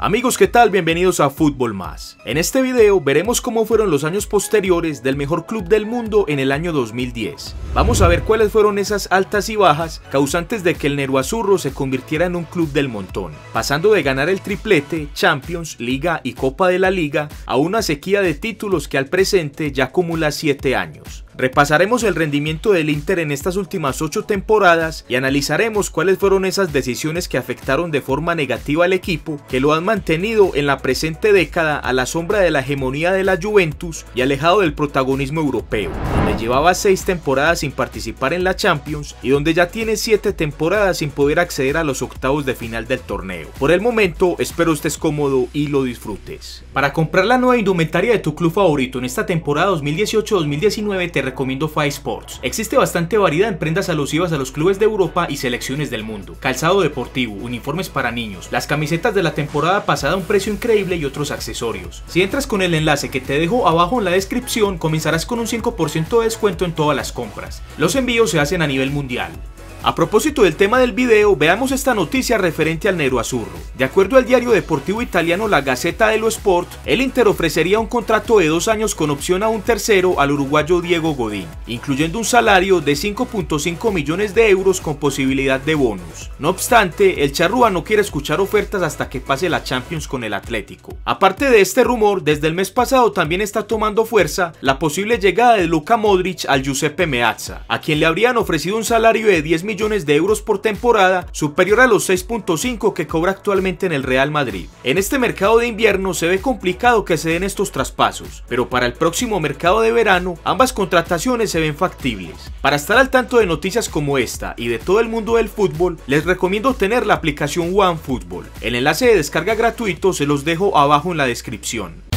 Amigos, ¿qué tal? Bienvenidos a Fútbol Más. En este video veremos cómo fueron los años posteriores del mejor club del mundo en el año 2010. Vamos a ver cuáles fueron esas altas y bajas causantes de que el Nerazzurro se convirtiera en un club del montón, pasando de ganar el triplete, Champions, Liga y Copa de la Liga, a una sequía de títulos que al presente ya acumula 7 años. Repasaremos el rendimiento del Inter en estas últimas 8 temporadas y analizaremos cuáles fueron esas decisiones que afectaron de forma negativa al equipo, que lo han mantenido en la presente década a la sombra de la hegemonía de la Juventus y alejado del protagonismo europeo, donde llevaba 6 temporadas sin participar en la Champions y donde ya tiene 7 temporadas sin poder acceder a los octavos de final del torneo. Por el momento, espero estés cómodo y lo disfrutes. Para comprar la nueva indumentaria de tu club favorito en esta temporada 2018-2019 te recomiendo Fyysports. Existe bastante variedad en prendas alusivas a los clubes de Europa y selecciones del mundo, calzado deportivo, uniformes para niños, las camisetas de la temporada pasada a un precio increíble y otros accesorios. Si entras con el enlace que te dejo abajo en la descripción, comenzarás con un 5% de descuento en todas las compras. Los envíos se hacen a nivel mundial. A propósito del tema del video, veamos esta noticia referente al Nerazzurro. De acuerdo al diario deportivo italiano La Gazzetta dello Sport, el Inter ofrecería un contrato de 2 años con opción a un tercero al uruguayo Diego Godín, incluyendo un salario de 5.5 millones de euros con posibilidad de bonus. No obstante, el charrúa no quiere escuchar ofertas hasta que pase la Champions con el Atlético. Aparte de este rumor, desde el mes pasado también está tomando fuerza la posible llegada de Luka Modric al Giuseppe Meazza, a quien le habrían ofrecido un salario de 10 millones de euros por temporada, superior a los 6.5 que cobra actualmente en el Real Madrid. En este mercado de invierno se ve complicado que se den estos traspasos, pero para el próximo mercado de verano ambas contrataciones se ven factibles. Para estar al tanto de noticias como esta y de todo el mundo del fútbol, les recomiendo tener la aplicación OneFootball. El enlace de descarga gratuito se los dejo abajo en la descripción.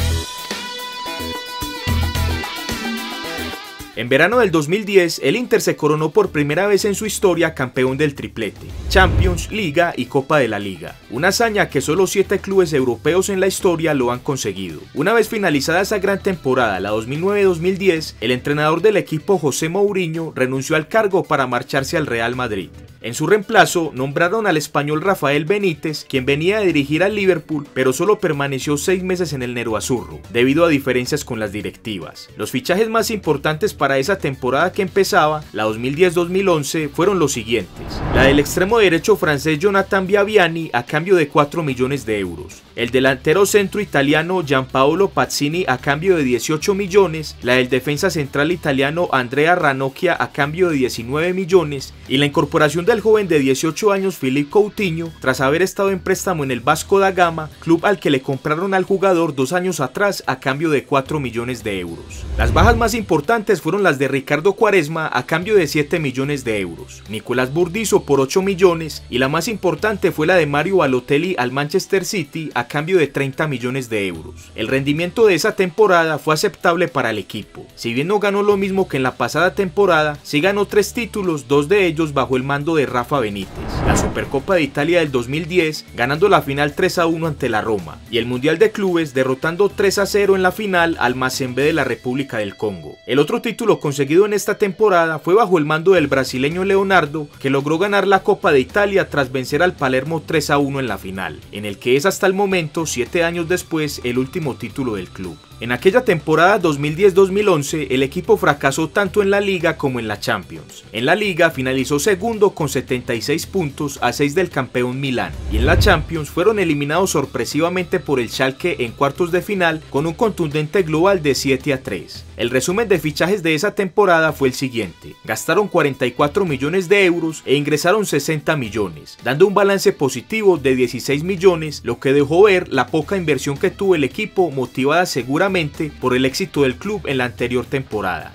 En verano del 2010, el Inter se coronó por primera vez en su historia campeón del triplete, Champions, Liga y Copa de la Liga, una hazaña que solo 7 clubes europeos en la historia lo han conseguido. Una vez finalizada esa gran temporada, la 2009-2010, el entrenador del equipo José Mourinho renunció al cargo para marcharse al Real Madrid. En su reemplazo nombraron al español Rafael Benítez, quien venía a dirigir al Liverpool, pero solo permaneció 6 meses en el Nerazzurro, debido a diferencias con las directivas. Los fichajes más importantes para esa temporada que empezaba, la 2010-2011, fueron los siguientes: la del extremo derecho francés Jonathan Biabiany a cambio de 4 millones de euros, el delantero centro italiano Gianpaolo Pazzini a cambio de 18 millones, la del defensa central italiano Andrea Ranocchia a cambio de 19 millones y la incorporación del joven de 18 años Philippe Coutinho, tras haber estado en préstamo en el Vasco da Gama, club al que le compraron al jugador 2 años atrás a cambio de 4 millones de euros. Las bajas más importantes fueron las de Ricardo Quaresma a cambio de 7 millones de euros, Nicolás Burdisso por 8 millones y la más importante fue la de Mario Balotelli al Manchester City a cambio de 30 millones de euros. El rendimiento de esa temporada fue aceptable para el equipo. Si bien no ganó lo mismo que en la pasada temporada, sí ganó 3 títulos, 2 de ellos bajo el mando de Rafa Benítez: la Supercopa de Italia del 2010, ganando la final 3-1 ante la Roma, y el Mundial de Clubes, derrotando 3-0 en la final al Mazembe de la República del Congo. El otro título conseguido en esta temporada fue bajo el mando del brasileño Leonardo, que logró ganar la Copa de Italia tras vencer al Palermo 3-1 en la final, en el que es hasta el momento, 7 años después, el último título del club. En aquella temporada 2010-2011, el equipo fracasó tanto en la Liga como en la Champions. En la Liga finalizó segundo con 76 puntos a 6 del campeón Milán, y en la Champions fueron eliminados sorpresivamente por el Schalke en cuartos de final con un contundente global de 7-3. El resumen de fichajes de esa temporada fue el siguiente: gastaron 44 millones de euros e ingresaron 60 millones, dando un balance positivo de 16 millones, lo que dejó ver la poca inversión que tuvo el equipo, motivada seguramente por el éxito del club en la anterior temporada.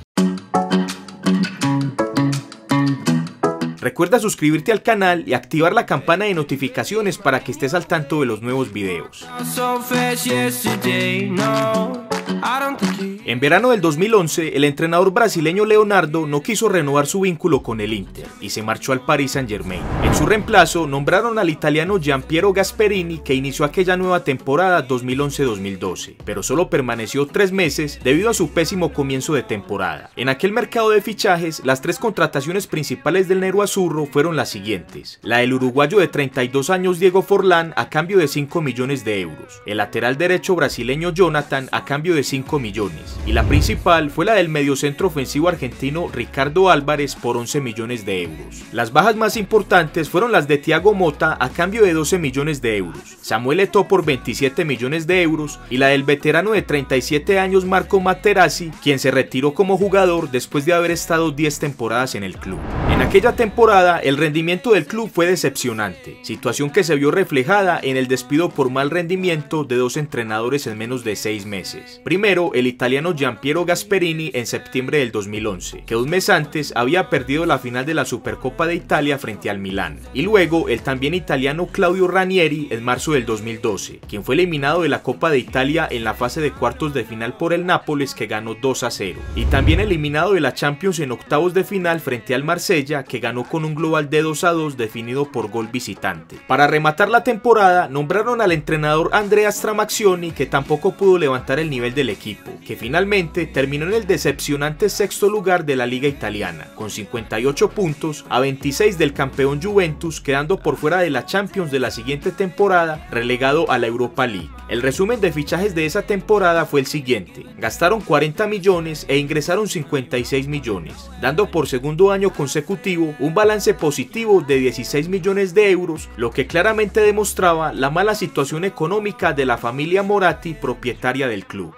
Recuerda suscribirte al canal y activar la campana de notificaciones para que estés al tanto de los nuevos videos. En verano del 2011, el entrenador brasileño Leonardo no quiso renovar su vínculo con el Inter y se marchó al Paris Saint-Germain. En su reemplazo, nombraron al italiano Gian Piero Gasperini, que inició aquella nueva temporada 2011-2012, pero solo permaneció 3 meses debido a su pésimo comienzo de temporada. En aquel mercado de fichajes, las 3 contrataciones principales del Nerazzurro fueron las siguientes: la del uruguayo de 32 años Diego Forlán a cambio de 5 millones de euros, el lateral derecho brasileño Jonathan a cambio de 5 millones, y la principal fue la del mediocentro ofensivo argentino Ricardo Álvarez por 11 millones de euros. Las bajas más importantes fueron las de Thiago Motta a cambio de 12 millones de euros, Samuel Eto'o por 27 millones de euros y la del veterano de 37 años Marco Materazzi, quien se retiró como jugador después de haber estado 10 temporadas en el club. En aquella temporada el rendimiento del club fue decepcionante, situación que se vio reflejada en el despido por mal rendimiento de 2 entrenadores en menos de 6 meses. Primero, el italiano Gian Piero Gasperini en septiembre del 2011, que 1 mes antes había perdido la final de la Supercopa de Italia frente al Milán, y luego el también italiano Claudio Ranieri en marzo del 2012, quien fue eliminado de la Copa de Italia en la fase de cuartos de final por el Nápoles, que ganó 2-0, y también eliminado de la Champions en octavos de final frente al Marsella, que ganó con un global de 2-2 definido por gol visitante. Para rematar la temporada, nombraron al entrenador Andrea Stramaccioni, que tampoco pudo levantar el nivel del equipo, que finalmente terminó en el decepcionante 6.º lugar de la liga italiana, con 58 puntos a 26 del campeón Juventus, quedando por fuera de la Champions de la siguiente temporada, relegado a la Europa League. El resumen de fichajes de esa temporada fue el siguiente: gastaron 40 millones e ingresaron 56 millones, dando por segundo año consecutivo un balance positivo de 16 millones de euros, lo que claramente demostraba la mala situación económica de la familia Moratti, propietaria del club.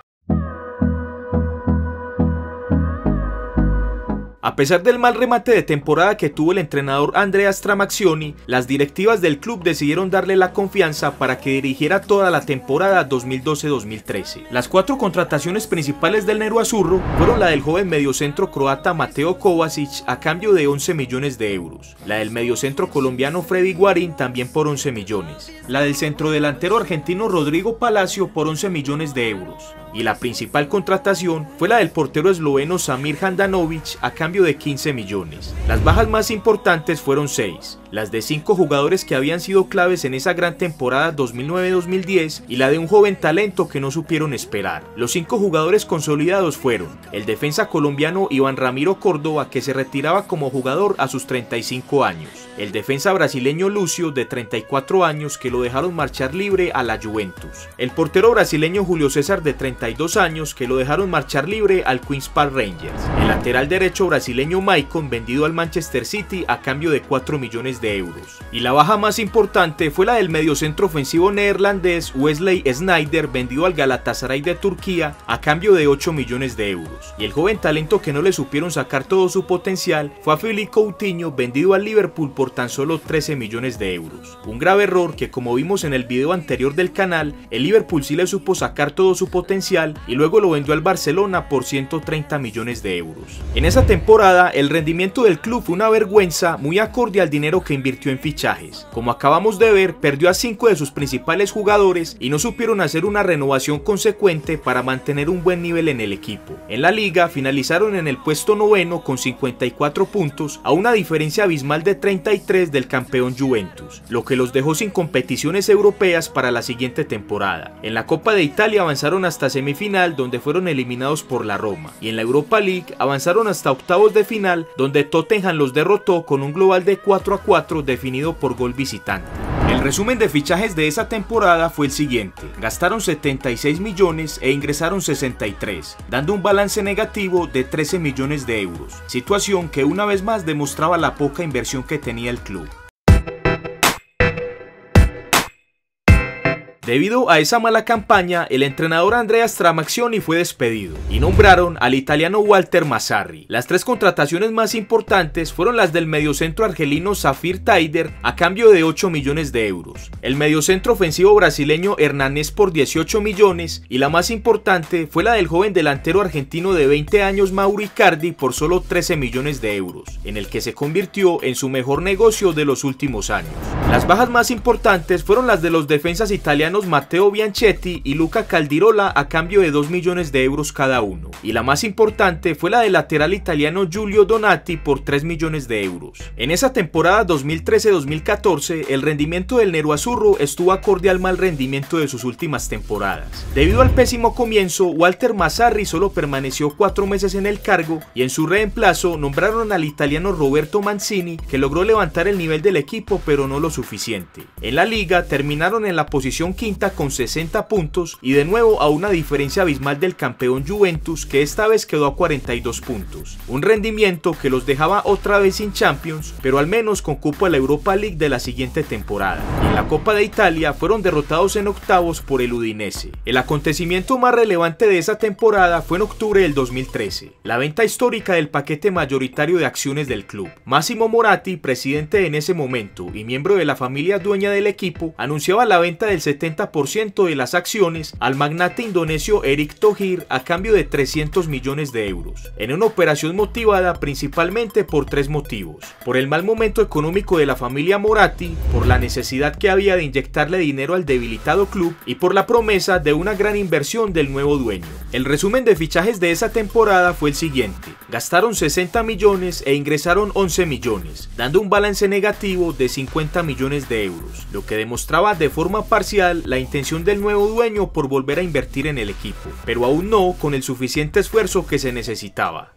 A pesar del mal remate de temporada que tuvo el entrenador Andrea Stramaccioni, las directivas del club decidieron darle la confianza para que dirigiera toda la temporada 2012-2013. Las 4 contrataciones principales del Nerazzurro fueron la del joven mediocentro croata Mateo Kovacic a cambio de 11 millones de euros, la del mediocentro colombiano Freddy Guarín también por 11 millones, la del centrodelantero argentino Rodrigo Palacio por 11 millones de euros, y la principal contratación fue la del portero esloveno Samir Handanovic a cambio de 15 millones. Las bajas más importantes fueron 6, las de 5 jugadores que habían sido claves en esa gran temporada 2009-2010 y la de un joven talento que no supieron esperar. Los 5 jugadores consolidados fueron el defensa colombiano Iván Ramiro Córdoba, que se retiraba como jugador a sus 35 años, el defensa brasileño Lucio de 34 años que lo dejaron marchar libre a la Juventus, el portero brasileño Julio César de 32 años que lo dejaron marchar libre al Queens Park Rangers, el lateral derecho brasileño Maicon vendido al Manchester City a cambio de 4 millones de euros, y la baja más importante fue la del mediocentro ofensivo neerlandés Wesley Sneijder vendido al Galatasaray de Turquía a cambio de 8 millones de euros, y el joven talento que no le supieron sacar todo su potencial fue a Philippe Coutinho vendido al Liverpool por tan solo 13 millones de euros, un grave error que, como vimos en el video anterior del canal, el Liverpool sí le supo sacar todo su potencial y luego lo vendió al Barcelona por 130 millones de euros. En esa temporada el rendimiento del club fue una vergüenza, muy acorde al dinero que invirtió en fichajes. Como acabamos de ver, perdió a 5 de sus principales jugadores y no supieron hacer una renovación consecuente para mantener un buen nivel en el equipo. En la liga finalizaron en el puesto 9º con 54 puntos a una diferencia abismal de 33 del campeón Juventus, lo que los dejó sin competiciones europeas para la siguiente temporada. En la Copa de Italia avanzaron hasta semifinal, donde fueron eliminados por la Roma, y en la Europa League avanzaron hasta octavos de final, donde Tottenham los derrotó con un global de 4-4 definido por gol visitante. El resumen de fichajes de esa temporada fue el siguiente: gastaron 76 millones e ingresaron 63, dando un balance negativo de 13 millones de euros, situación que una vez más demostraba la poca inversión que tenía el club. Debido a esa mala campaña, el entrenador Andrea Stramaccioni fue despedido y nombraron al italiano Walter Mazzarri. Las 3 contrataciones más importantes fueron las del mediocentro argelino Safir Taider a cambio de 8 millones de euros, el mediocentro ofensivo brasileño Hernanes por 18 millones y la más importante fue la del joven delantero argentino de 20 años Mauro Icardi por solo 13 millones de euros, en el que se convirtió en su mejor negocio de los últimos años. Las bajas más importantes fueron las de los defensas italianos italianos Matteo Bianchetti y Luca Caldirola a cambio de 2 millones de euros cada uno, y la más importante fue la del lateral italiano Giulio Donati por 3 millones de euros. En esa temporada 2013-2014 el rendimiento del Nerazzurro estuvo acorde al mal rendimiento de sus últimas temporadas. Debido al pésimo comienzo, Walter Mazzarri solo permaneció 4 meses en el cargo y en su reemplazo nombraron al italiano Roberto Mancini, que logró levantar el nivel del equipo pero no lo suficiente. En la liga terminaron en la posición quinta con 60 puntos y de nuevo a una diferencia abismal del campeón Juventus, que esta vez quedó a 42 puntos, un rendimiento que los dejaba otra vez sin Champions, pero al menos con cupo a la Europa League de la siguiente temporada. En la Copa de Italia fueron derrotados en octavos por el Udinese. El acontecimiento más relevante de esa temporada fue en octubre del 2013, la venta histórica del paquete mayoritario de acciones del club. Massimo Moratti, presidente en ese momento y miembro de la familia dueña del equipo, anunciaba la venta del 70% de las acciones al magnate indonesio Eric Tohir a cambio de 300 millones de euros, en una operación motivada principalmente por tres motivos: por el mal momento económico de la familia Moratti, por la necesidad que había de inyectarle dinero al debilitado club y por la promesa de una gran inversión del nuevo dueño. El resumen de fichajes de esa temporada fue el siguiente: gastaron 60 millones e ingresaron 11 millones, dando un balance negativo de 50 millones de euros, lo que demostraba de forma parcial la intención del nuevo dueño por volver a invertir en el equipo, pero aún no con el suficiente esfuerzo que se necesitaba.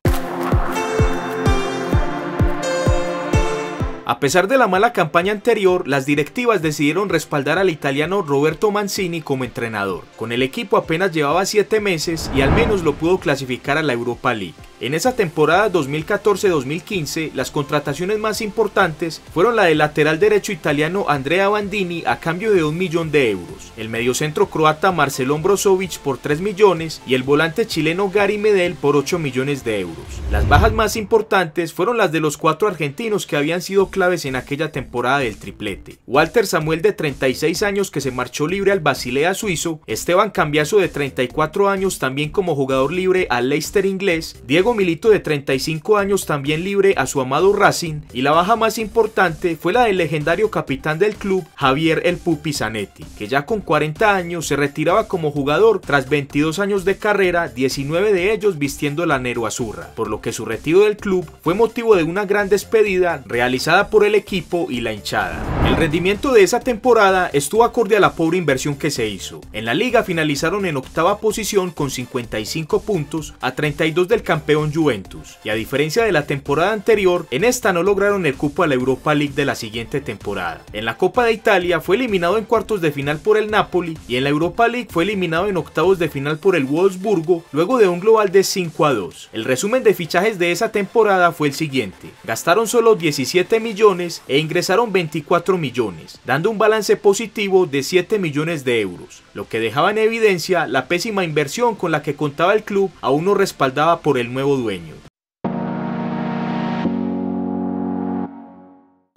A pesar de la mala campaña anterior, las directivas decidieron respaldar al italiano Roberto Mancini como entrenador. Con el equipo apenas llevaba 7 meses y al menos lo pudo clasificar a la Europa League. En esa temporada 2014-2015, las contrataciones más importantes fueron la del lateral derecho italiano Andrea Bandini a cambio de 1 millón de euros, el mediocentro croata Marcelón Brozovic por 3 millones y el volante chileno Gary Medel por 8 millones de euros. Las bajas más importantes fueron las de los 4 argentinos que habían sido claves en aquella temporada del triplete: Walter Samuel, de 36 años, que se marchó libre al Basilea suizo; Esteban Cambiaso, de 34 años, también como jugador libre al Leicester inglés; Diego Milito, de 35 años, también libre a su amado Racing; y la baja más importante fue la del legendario capitán del club, Javier "El Pupi" Zanetti, que ya con 40 años se retiraba como jugador tras 22 años de carrera, 19 de ellos vistiendo la nerazzurra, por lo que su retiro del club fue motivo de una gran despedida realizada por el equipo y la hinchada. El rendimiento de esa temporada estuvo acorde a la pobre inversión que se hizo. En la liga finalizaron en octava posición con 55 puntos, a 32 del campeón Juventus, y a diferencia de la temporada anterior, en esta no lograron el cupo a la Europa League de la siguiente temporada. En la Copa de Italia fue eliminado en cuartos de final por el Napoli y en la Europa League fue eliminado en octavos de final por el Wolfsburgo luego de un global de 5-2. El resumen de fichajes de esa temporada fue el siguiente: gastaron solo 17 millones e ingresaron 24 millones, dando un balance positivo de 7 millones de euros, lo que dejaba en evidencia la pésima inversión con la que contaba el club, aún no respaldada por el nuevo dueño.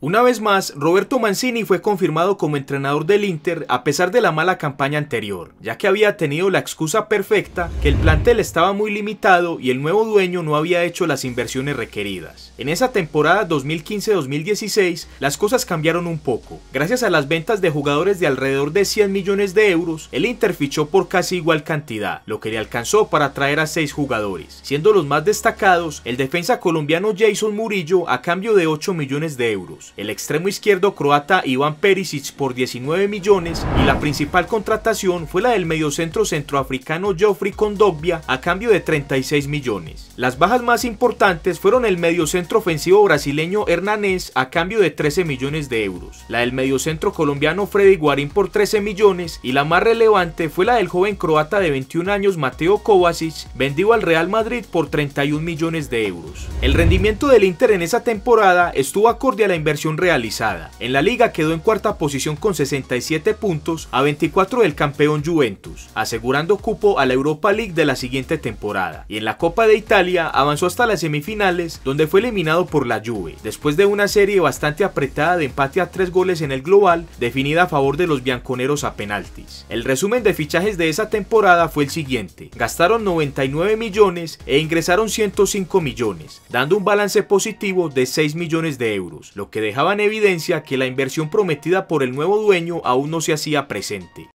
Una vez más, Roberto Mancini fue confirmado como entrenador del Inter a pesar de la mala campaña anterior, ya que había tenido la excusa perfecta que el plantel estaba muy limitado y el nuevo dueño no había hecho las inversiones requeridas. En esa temporada 2015-2016 las cosas cambiaron un poco. Gracias a las ventas de jugadores de alrededor de 100 millones de euros, el Inter fichó por casi igual cantidad, lo que le alcanzó para traer a 6 jugadores, siendo los más destacados el defensa colombiano Jason Murillo a cambio de 8 millones de euros, el extremo izquierdo croata Iván Perisic por 19 millones y la principal contratación fue la del mediocentro centroafricano Geoffrey Kondogbia a cambio de 36 millones. Las bajas más importantes fueron el mediocentro ofensivo brasileño Hernanes a cambio de 13 millones de euros, la del mediocentro colombiano Freddy Guarín por 13 millones y la más relevante fue la del joven croata de 21 años Mateo Kovacic, vendido al Real Madrid por 31 millones de euros. El rendimiento del Inter en esa temporada estuvo acorde a la inversión realizada. En la liga quedó en cuarta posición con 67 puntos, a 24 del campeón Juventus, asegurando cupo a la Europa League de la siguiente temporada, y en la Copa de Italia avanzó hasta las semifinales, donde fue eliminado por la Juve, después de una serie bastante apretada de empate a 3 goles en el global, definida a favor de los bianconeros a penaltis. El resumen de fichajes de esa temporada fue el siguiente: gastaron 99 millones e ingresaron 105 millones, dando un balance positivo de 6 millones de euros, lo que dejaba en evidencia que la inversión prometida por el nuevo dueño aún no se hacía presente.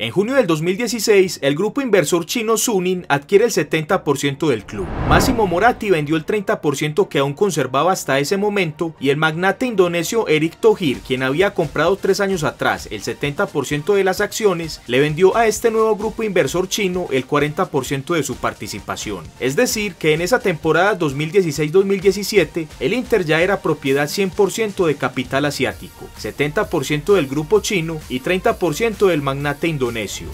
En junio del 2016, el grupo inversor chino Suning adquiere el 70% del club. Massimo Moratti vendió el 30% que aún conservaba hasta ese momento y el magnate indonesio Eric Tohir, quien había comprado 3 años atrás el 70% de las acciones, le vendió a este nuevo grupo inversor chino el 40% de su participación. Es decir, que en esa temporada 2016-2017, el Inter ya era propiedad 100% de capital asiático, 70% del grupo chino y 30% del magnate indonesio.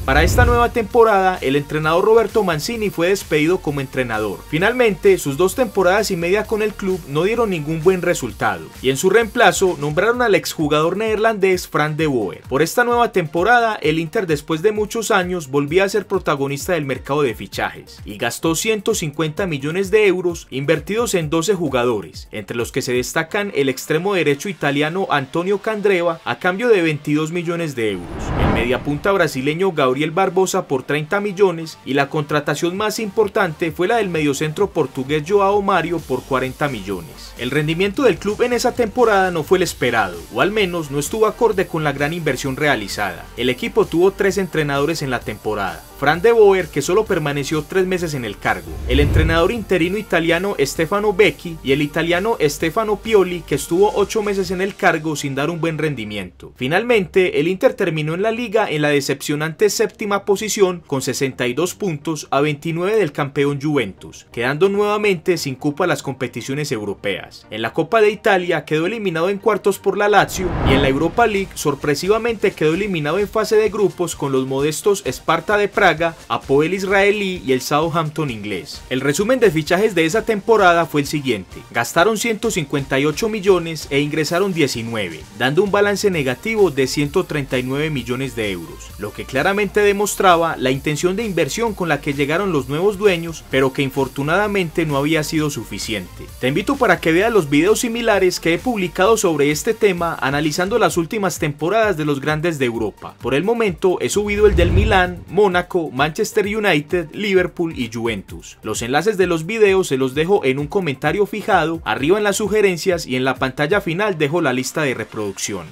Para esta nueva temporada, el entrenador Roberto Mancini fue despedido como entrenador. Finalmente, sus 2 temporadas y media con el club no dieron ningún buen resultado, y en su reemplazo nombraron al exjugador neerlandés Frank de Boer. Por esta nueva temporada, el Inter después de muchos años volvía a ser protagonista del mercado de fichajes, y gastó 150 millones de euros invertidos en 12 jugadores, entre los que se destacan el extremo derecho italiano Antonio Candreva a cambio de 22 millones de euros, el mediapunta brasileño Gabriel Barbosa por 30 millones y la contratación más importante fue la del mediocentro portugués João Mário por 40 millones. El rendimiento del club en esa temporada no fue el esperado, o al menos no estuvo acorde con la gran inversión realizada. El equipo tuvo 3 entrenadores en la temporada. Frank de Boer, que solo permaneció 3 meses en el cargo, el entrenador interino italiano Stefano Becchi y el italiano Stefano Pioli, que estuvo 8 meses en el cargo sin dar un buen rendimiento. Finalmente, el Inter terminó en la liga en la decepcionante 7ª posición con 62 puntos a 29 del campeón Juventus, quedando nuevamente sin cupo a las competiciones europeas. En la Copa de Italia quedó eliminado en cuartos por la Lazio y en la Europa League sorpresivamente quedó eliminado en fase de grupos con los modestos Sparta de Praga, Hapoel israelí y el Southampton inglés. El resumen de fichajes de esa temporada fue el siguiente: gastaron 158 millones e ingresaron 19, dando un balance negativo de 139 millones de euros, lo que claramente demostraba la intención de inversión con la que llegaron los nuevos dueños, pero que infortunadamente no había sido suficiente. Te invito para que veas los videos similares que he publicado sobre este tema, analizando las últimas temporadas de los grandes de Europa. Por el momento he subido el del Milán, Mónaco, Manchester United, Liverpool y Juventus. Los enlaces de los videos se los dejo en un comentario fijado, arriba en las sugerencias y en la pantalla final dejo la lista de reproducción.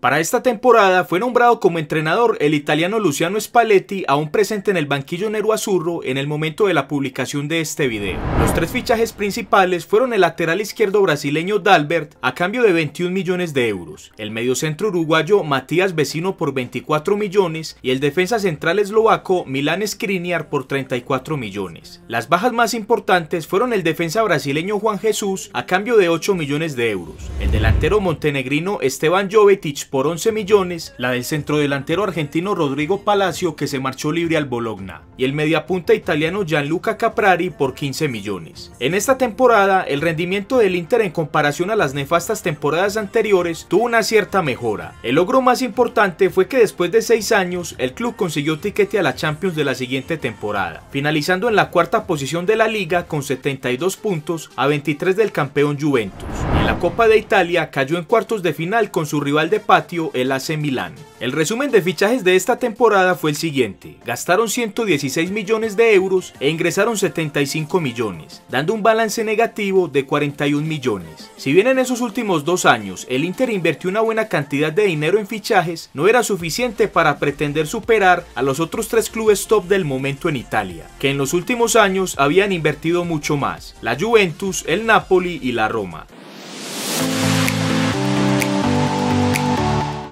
Para esta temporada fue nombrado como entrenador el italiano Luciano Spalletti, aún presente en el banquillo nerazzurro en el momento de la publicación de este video. Los 3 fichajes principales fueron el lateral izquierdo brasileño Dalbert a cambio de 21 millones de euros, el mediocentro uruguayo Matías Vecino por 24 millones y el defensa central eslovaco Milan Skriniar por 34 millones. Las bajas más importantes fueron el defensa brasileño Juan Jesús a cambio de 8 millones de euros, el delantero montenegrino Esteban Jovetic por 11 millones, la del centrodelantero argentino Rodrigo Palacio, que se marchó libre al Bologna, y el mediapunta italiano Gianluca Caprari por 15 millones. En esta temporada, el rendimiento del Inter en comparación a las nefastas temporadas anteriores tuvo una cierta mejora. El logro más importante fue que después de 6 años, el club consiguió tiquete a la Champions de la siguiente temporada, finalizando en la 4ª posición de la liga con 72 puntos a 23 del campeón Juventus. En la Copa de Italia cayó en cuartos de final con su rival de patio, el AC Milan. El resumen de fichajes de esta temporada fue el siguiente: gastaron 116 millones de euros e ingresaron 75 millones, dando un balance negativo de 41 millones. Si bien en esos últimos 2 años el Inter invirtió una buena cantidad de dinero en fichajes, no era suficiente para pretender superar a los otros 3 clubes top del momento en Italia, que en los últimos años habían invertido mucho más: la Juventus, el Napoli y la Roma.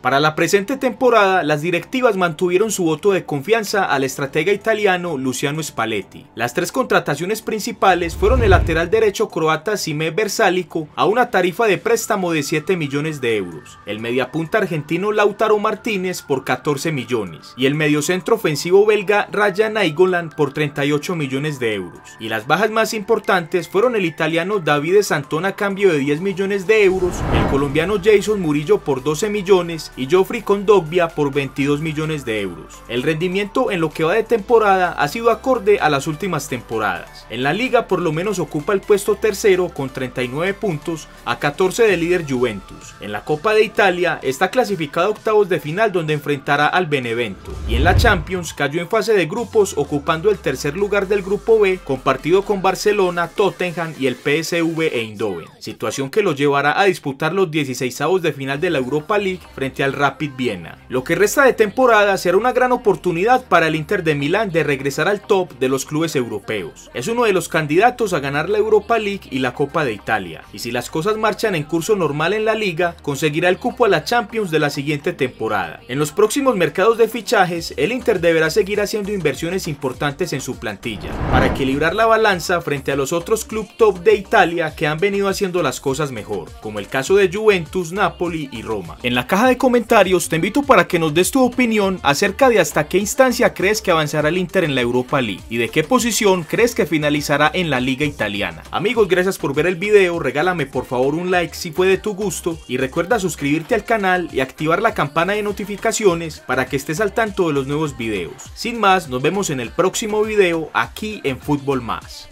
Para la presente temporada, las directivas mantuvieron su voto de confianza al estratega italiano Luciano Spalletti. Las 3 contrataciones principales fueron el lateral derecho croata Sime Bersálico a una tarifa de préstamo de 7 millones de euros, el mediapunta argentino Lautaro Martínez por 14 millones y el mediocentro ofensivo belga Rayan Aigolan por 38 millones de euros. Y las bajas más importantes fueron el italiano Davide Santona a cambio de 10 millones de euros, el colombiano Jason Murillo por 12 millones, y Geoffrey Kondogbia por 22 millones de euros. El rendimiento en lo que va de temporada ha sido acorde a las últimas temporadas. En la liga por lo menos ocupa el puesto tercero con 39 puntos a 14 del líder Juventus. En la Copa de Italia está clasificado a octavos de final donde enfrentará al Benevento, y en la Champions cayó en fase de grupos ocupando el tercer lugar del grupo B compartido con Barcelona, Tottenham y el PSV Eindhoven, situación que lo llevará a disputar los 16avos de final de la Europa League frente al Rapid Viena. Lo que resta de temporada será una gran oportunidad para el Inter de Milán de regresar al top de los clubes europeos. Es uno de los candidatos a ganar la Europa League y la Copa de Italia, y si las cosas marchan en curso normal en la liga, conseguirá el cupo a la Champions de la siguiente temporada. En los próximos mercados de fichajes, el Inter deberá seguir haciendo inversiones importantes en su plantilla, para equilibrar la balanza frente a los otros clubes top de Italia que han venido haciendo las cosas mejor, como el caso de Juventus, Napoli y Roma. En la caja de comentarios te invito para que nos des tu opinión acerca de hasta qué instancia crees que avanzará el Inter en la Europa League y de qué posición crees que finalizará en la liga italiana. Amigos, gracias por ver el video, regálame por favor un like si fue de tu gusto y recuerda suscribirte al canal y activar la campana de notificaciones para que estés al tanto de los nuevos videos. Sin más, nos vemos en el próximo video aquí en Fútbol Más.